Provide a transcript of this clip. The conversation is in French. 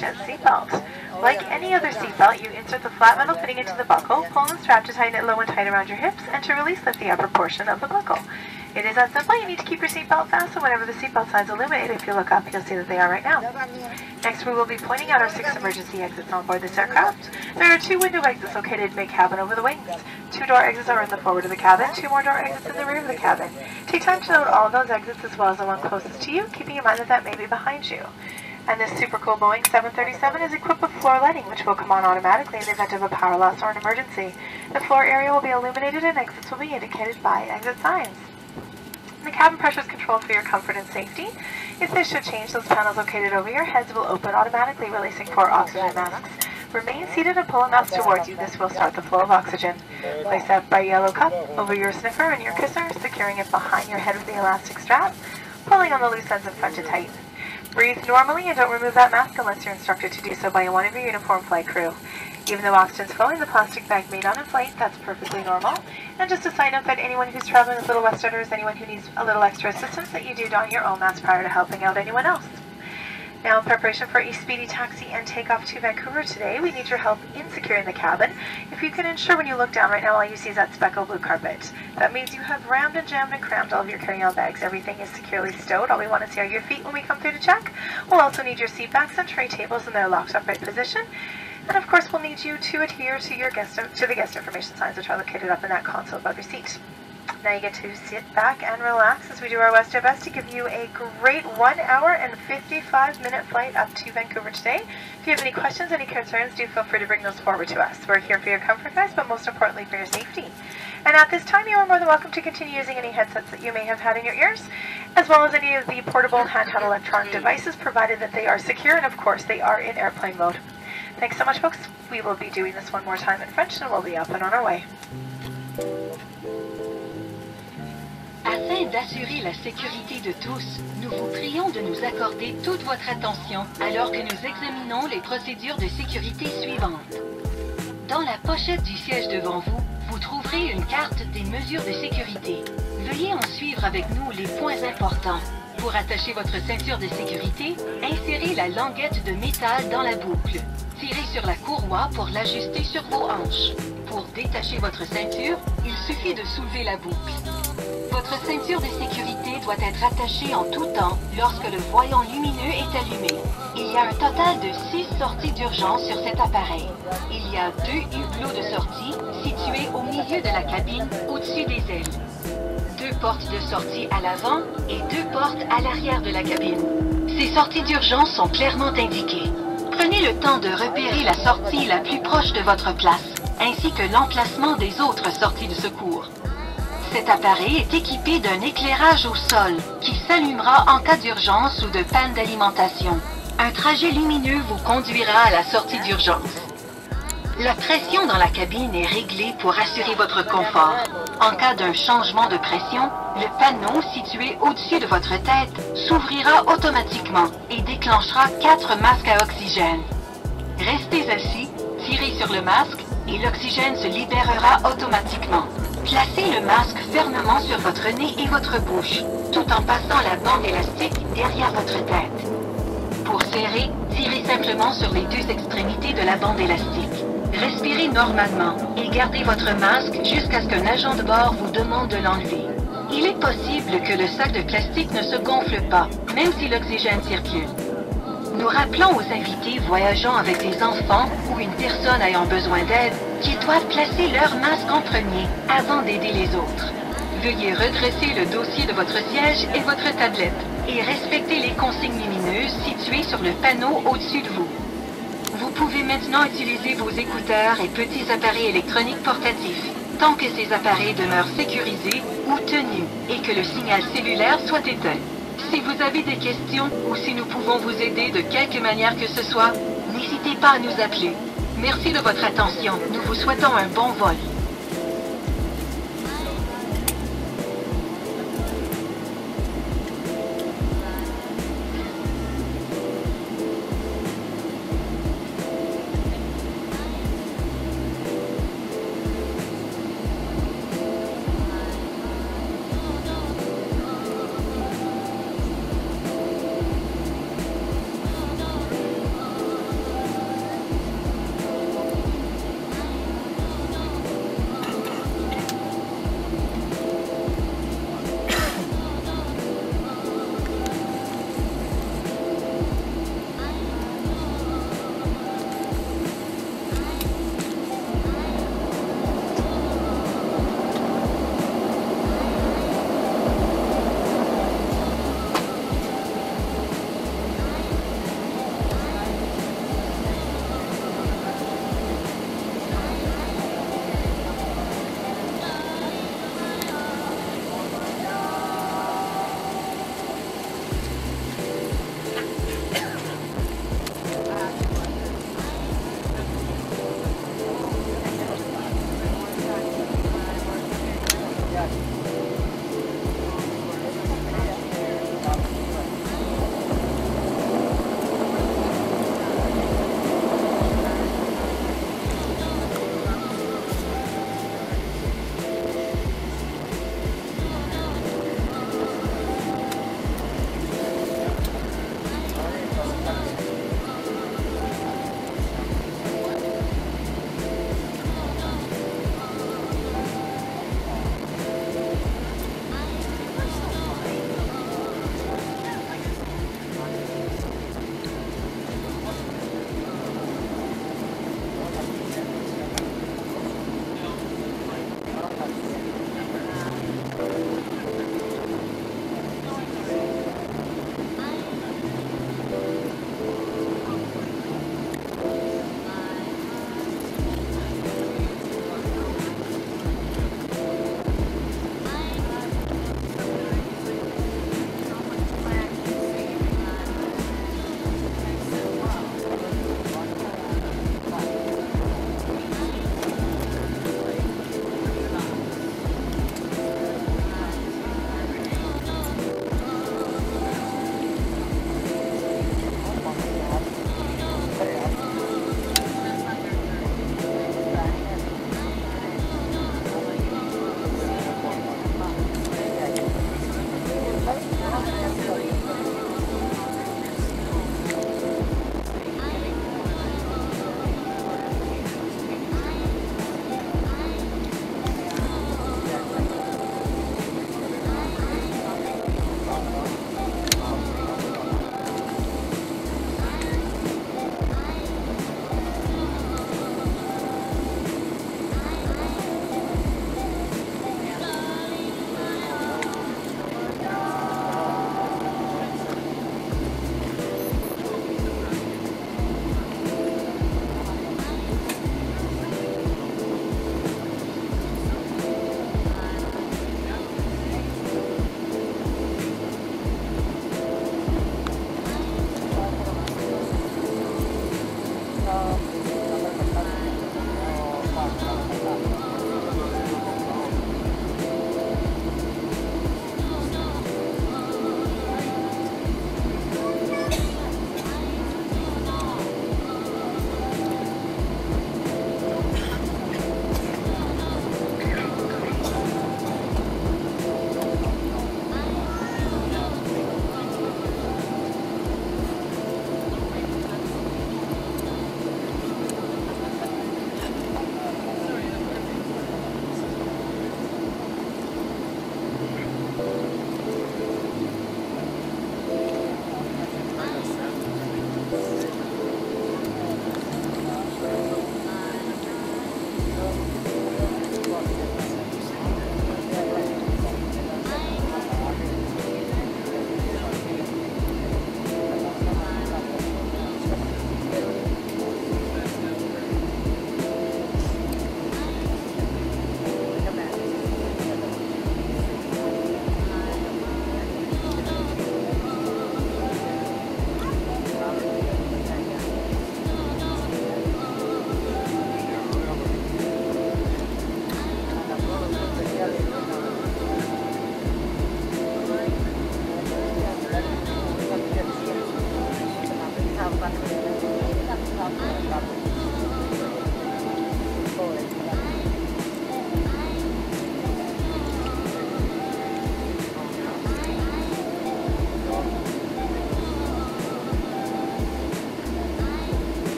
10 seatbelt. Like any other seatbelt, you insert the flat metal fitting into the buckle, pull on the strap to tighten it low and tight around your hips, and to release lift the upper portion of the buckle. It is that simple. You need to keep your seatbelt fast, so whenever the seatbelt signs illuminate, if you look up, you'll see that they are right now. Next, we will be pointing out our 6 emergency exits on board this aircraft. There are 2 window exits located mid-cabin over the wings. 2 door exits are in the forward of the cabin, 2 more door exits in the rear of the cabin. Take time to note all of those exits as well as the one closest to you, keeping in mind that that may be behind you. And this super cool Boeing 737 is equipped with floor lighting, which will come on automatically in the event of a power loss or an emergency. The floor area will be illuminated and exits will be indicated by exit signs. The cabin pressure is controlled for your comfort and safety. If this should change, those panels located over your heads will open automatically, releasing 4 oxygen masks. Remain seated and pull a mouse towards you. This will start the flow of oxygen. Place that bright yellow cup over your sniffer and your kisser, securing it behind your head with the elastic strap, pulling on the loose ends in front to tighten. Breathe normally and don't remove that mask unless you're instructed to do so by one of your uniformed flight crew. Even though oxygen's flowing, the plastic bag may not inflate. That's perfectly normal. And just a side note that anyone who's traveling with little West Enders, anyone who needs a little extra assistance, that you do don your own mask prior to helping out anyone else. Now, in preparation for a speedy taxi and takeoff to Vancouver today, we need your help in securing the cabin. If you can ensure when you look down right now, all you see is that speckled blue carpet. That means you have rammed and jammed and crammed all of your carry-on bags. Everything is securely stowed. All we want to see are your feet when we come through to check. We'll also need your seat backs and tray tables in their locked upright position. And of course, we'll need you to adhere to the guest information signs, which are located up in that console above your seat. Now you get to sit back and relax as we do our best to give you a great 1-hour and 55-minute flight up to Vancouver today. If you have any questions, any concerns, do feel free to bring those forward to us. We're here for your comfort, guys, but most importantly for your safety. And at this time, you are more than welcome to continue using any headsets that you may have had in your ears, as well as any of the portable handheld electronic devices, provided that they are secure and, of course, they are in airplane mode. Thanks so much, folks. We will be doing this one more time in French, and we'll be up and on our way. Afin d'assurer la sécurité de tous, nous vous prions de nous accorder toute votre attention alors que nous examinons les procédures de sécurité suivantes. Dans la pochette du siège devant vous, vous trouverez une carte des mesures de sécurité. Veuillez en suivre avec nous les points importants. Pour attacher votre ceinture de sécurité, insérez la languette de métal dans la boucle. Tirez sur la courroie pour l'ajuster sur vos hanches. Pour détacher votre ceinture, il suffit de soulever la boucle. Votre ceinture de sécurité doit être attachée en tout temps lorsque le voyant lumineux est allumé. Il y a un total de 6 sorties d'urgence sur cet appareil. Il y a 2 hublots de sortie situés au milieu de la cabine au-dessus des ailes. 2 portes de sortie à l'avant et 2 portes à l'arrière de la cabine. Ces sorties d'urgence sont clairement indiquées. Prenez le temps de repérer la sortie la plus proche de votre place, ainsi que l'emplacement des autres sorties de secours. Cet appareil est équipé d'un éclairage au sol qui s'allumera en cas d'urgence ou de panne d'alimentation. Un trajet lumineux vous conduira à la sortie d'urgence. La pression dans la cabine est réglée pour assurer votre confort. En cas d'un changement de pression, le panneau situé au-dessus de votre tête s'ouvrira automatiquement et déclenchera 4 masques à oxygène. Restez assis, tirez sur le masque et l'oxygène se libérera automatiquement. Placez le masque fermement sur votre nez et votre bouche, tout en passant la bande élastique derrière votre tête. Pour serrer, tirez simplement sur les 2 extrémités de la bande élastique. Respirez normalement et gardez votre masque jusqu'à ce qu'un agent de bord vous demande de l'enlever. Il est possible que le sac de plastique ne se gonfle pas, même si l'oxygène circule. Nous rappelons aux invités voyageant avec des enfants ou une personne ayant besoin d'aide qu'ils doivent placer leur masque en premier avant d'aider les autres. Veuillez redresser le dossier de votre siège et votre tablette et respectez les consignes lumineuses situées sur le panneau au-dessus de vous. Vous pouvez maintenant utiliser vos écouteurs et petits appareils électroniques portatifs, tant que ces appareils demeurent sécurisés ou tenus et que le signal cellulaire soit éteint. Si vous avez des questions ou si nous pouvons vous aider de quelque manière que ce soit, n'hésitez pas à nous appeler. Merci de votre attention. Nous vous souhaitons un bon vol.